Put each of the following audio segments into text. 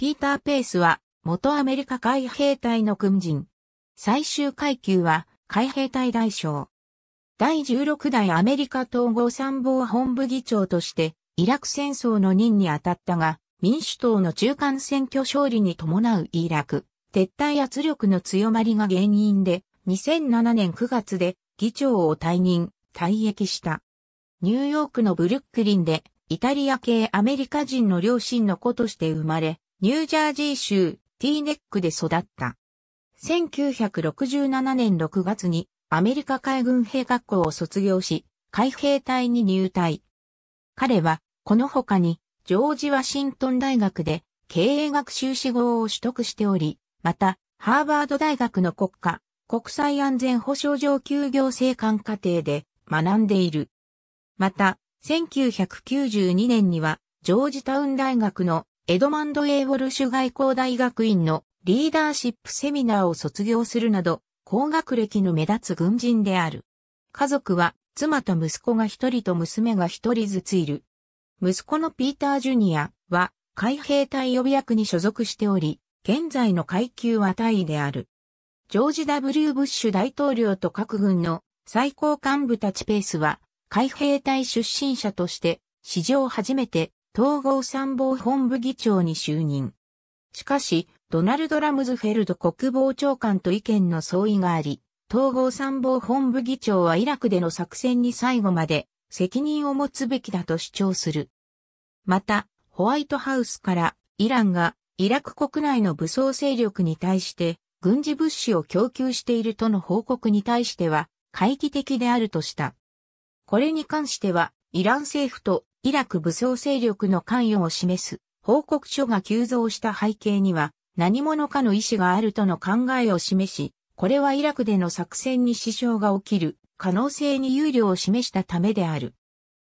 ピーター・ペイスは、元アメリカ海兵隊の軍人。最終階級は、海兵隊大将。第16代アメリカ統合参謀本部議長として、イラク戦争の任に当たったが、民主党の中間選挙勝利に伴うイラク、撤退圧力の強まりが原因で、2007年9月で議長を退役した。ニューヨークのブルックリンで、イタリア系アメリカ人の両親の子として生まれ、ニュージャージー州ティーネックで育った。1967年6月にアメリカ海軍兵学校を卒業し、海兵隊に入隊。彼はこの他にジョージ・ワシントン大学で経営学修士号を取得しており、またハーバード大学の国際安全保障上級行政官課程で学んでいる。また、1992年にはジョージタウン大学のエドマンド・A・ウォルシュ外交大学院のリーダーシップセミナーを卒業するなど、高学歴の目立つ軍人である。家族は妻と息子が一人と娘が一人ずついる。息子のピーター・ジュニアは海兵隊予備役に所属しており、現在の階級は大尉である。ジョージ・ W ・ブッシュ大統領と各軍の最高幹部たちペイスは、海兵隊出身者として、史上初めて統合参謀本部議長に就任。しかし、ドナルド・ラムズフェルド国防長官と意見の相違があり、統合参謀本部議長はイラクでの作戦に最後まで責任を持つべきだと主張する。また、ホワイトハウスからイランがイラク国内の武装勢力に対して軍事物資を供給しているとの報告に対しては懐疑的であるとした。これに関しては、イラン政府とイラク武装勢力の関与を示す報告書が急増した背景には、何者かの意思があるとの考えを示し、これはイラクでの作戦に支障が起きる可能性に憂慮を示したためである。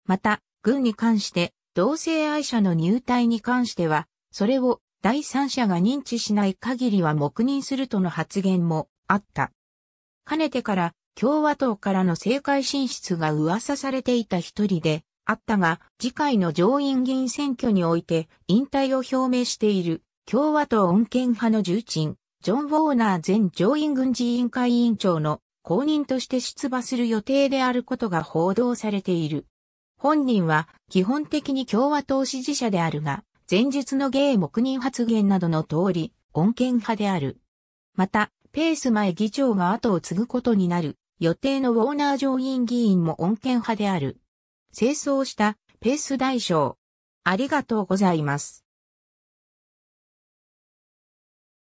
また、軍に関して、同性愛者の入隊に関しては、それを第三者が認知しない限りは黙認するとの発言もあった。かねてから、共和党からの政界進出が噂されていた一人であったが、次回の上院議員選挙において引退を表明している共和党穏健派の重鎮、ジョン・ウォーナー前上院軍事委員会委員長の後任として出馬する予定であることが報道されている。本人は基本的に共和党支持者であるが、前述のゲイ黙認発言などの通り、穏健派である。また、ペイス前議長が後を継ぐことになる。予定のウォーナー上院議員も穏健派である。正装したペイス大将。ありがとうございます。